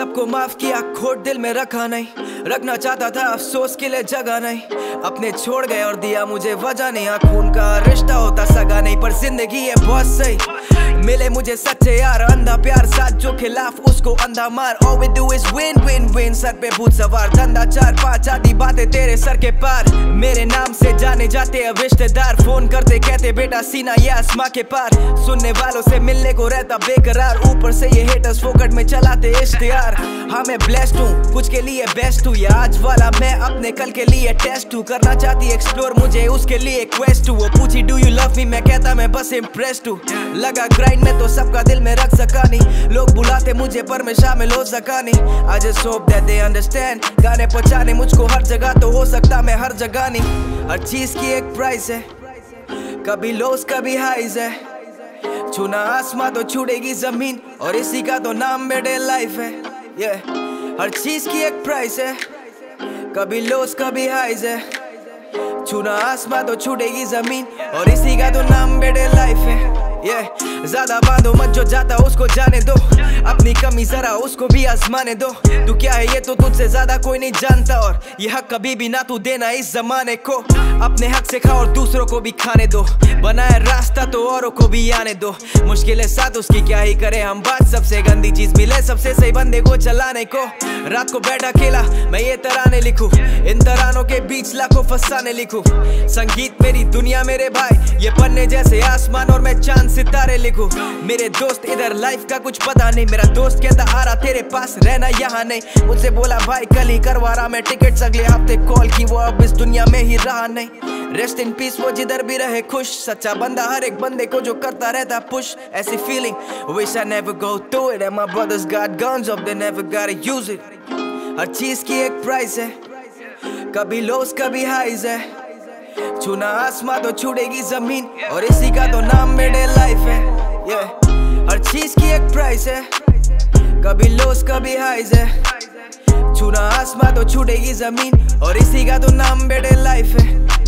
सबको माफ किया, खोट दिल में रखा नहीं। रखना चाहता था अफसोस के लिए जगह नहीं। अपने छोड़ गए और दिया मुझे वजह नहीं। खून का रिश्ता होता सगा नहीं, पर जिंदगी है बहुत सही। मिले मुझे सच्चे यार, अंधा प्यार साथ जो खिलाफ उसको अंधा मार। All we do is win win win। Sir पे भूत सवार, धंधा चार पाँच, आधी बातें तेरे सर के पार। मेरे नाम से जाने जाते अब रिश्तेदार, फोन करते कहते बेटा सीना ये आसमां के पार। सुनने वालों से मिलने को रहता बेकरार, ऊपर से ये हेटर्स फोकट में चलाते इश्तिहार। हाँ मैं ब्लेस्ड हूँ, कुछ के लिए बेस्ट हूँ, या आज वाला मैं अपने कल के लिए टेस्ट हूँ। करना चाहती एक्सप्लोर, मुझे उसके लिए क्वेस्ट हूँ। वो पूछी डू यू लव मी, मैं कहता मैं बस इम्प्रेस्ड हूँ। लगा ग्राइंड में तो सबका दिल में रख सका नहीं, लोग बुलाते मुझे पर मैं शामिल हो सका नहीं। I just hope that they understand, गाने पहचाने मुझको हर जगह, तो हो सकता मैं हर जगह नहीं। हर चीज की एक प्राइस है, कभी लोस कभी हाइज है। छूना आसमां तो छूटेगी जमीन, और इसी का तो नाम मेरे लाइफ है। हर चीज की एक प्राइस है, कभी लोस कभी हाइज है। छूना आसमां तो छूटेगी जमीन, और इसी का तो नाम मेरे लाइफ है। ज्यादा बांधो मत, जो जाता उसको जाने दो। अपनी कमी जरा उसको भी आजमाने दो। तू क्या है ये तो तुझसे ज्यादा कोई नहीं जानता, और ये हक कभी भी ना तू देना इस जमाने को। अपने हक से खा और दूसरों को भी खाने दो, बनाए रास्ता तो औरों को भी आने दो। मुश्किलें साथ उसकी क्या ही करे हम बात, सबसे गंदी चीज मिले सबसे सही बंदे को चलाने को। रात को बैठा अकेला मैं ये तराने लिखूं, इन तरानों के बीच लाखों फसाने लिखूं। संगीत मेरी दुनिया मेरे भाई, ये पन्ने जैसे आसमान और मैं चांद सितारे लिखूं। मेरे दोस्त इधर लाइफ का कुछ पता नहीं, मेरा दोस्त कहता आ रहा तेरे पास रहना यहाँ नहीं। मुझसे बोला भाई कल ही करवा रहा मैं टिकट, अगले हफ्ते कॉल की वो अब इस दुनिया में ही रहा नहीं। रेस्ट इन पीस वो जिधर भी रहे खुश, सच्चा बंदा हर एक बंदे को जो करता रहता पुश। ऐसी feeling wish I never go through it, and my brothers got guns up they never gotta use it। हर चीज की एक प्राइस है, कभी लोस कभी हाइज है। छूना आसमां तो छूटेगी जमीन, और इसी का तो नाम मेरे लाइफ है। हर चीज की एक प्राइस है, कभी लोस कभी हाइज है। छूना आसमां तो छूटेगी जमीन, और इसी का तो नाम मेरे लाइफ है।